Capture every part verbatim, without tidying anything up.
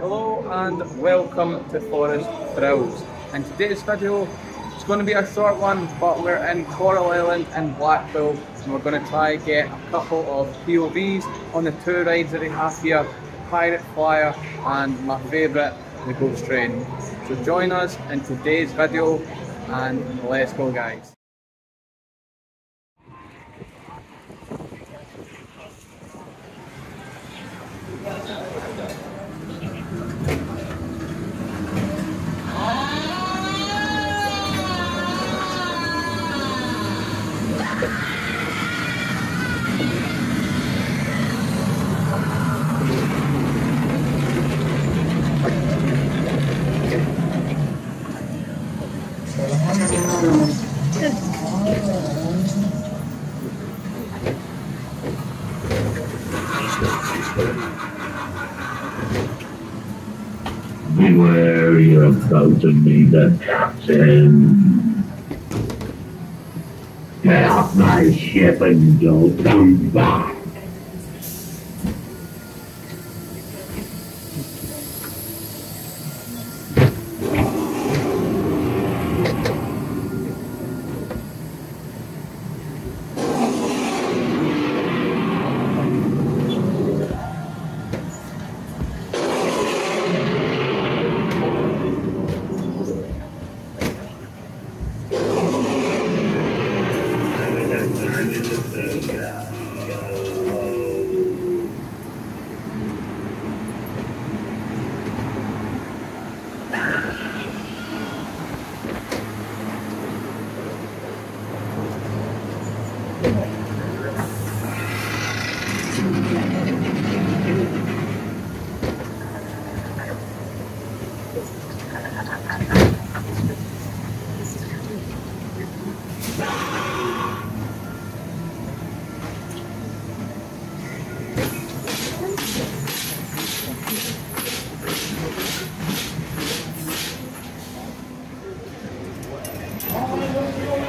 Hello and welcome to Forrest Thrills, and today's video is going to be a short one, but we're in Coral Island and Blackpool and we're going to try and get a couple of P O Vs on the two rides that they have here, Pirate Flyer and my favourite, the Ghost Train. So join us in today's video and let's go, guys. Beware, you're about to meet the captain. Get off my ship and don't come back.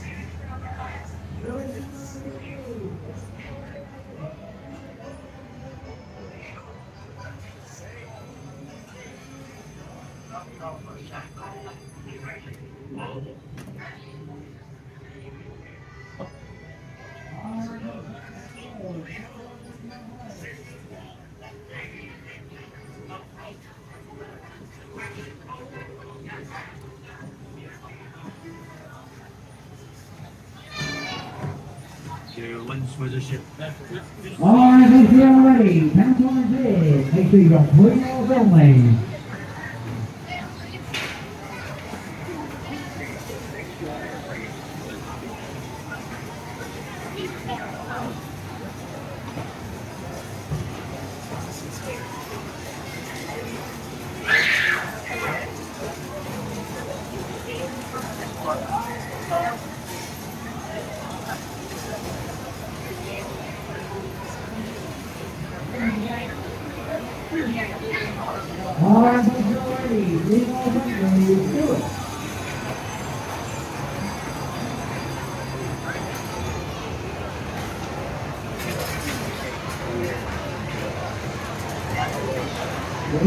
Alright, if you're ready, count on the bid. Make sure you got three miles only. All right, but you're ready. Leave all the money, do it. Thank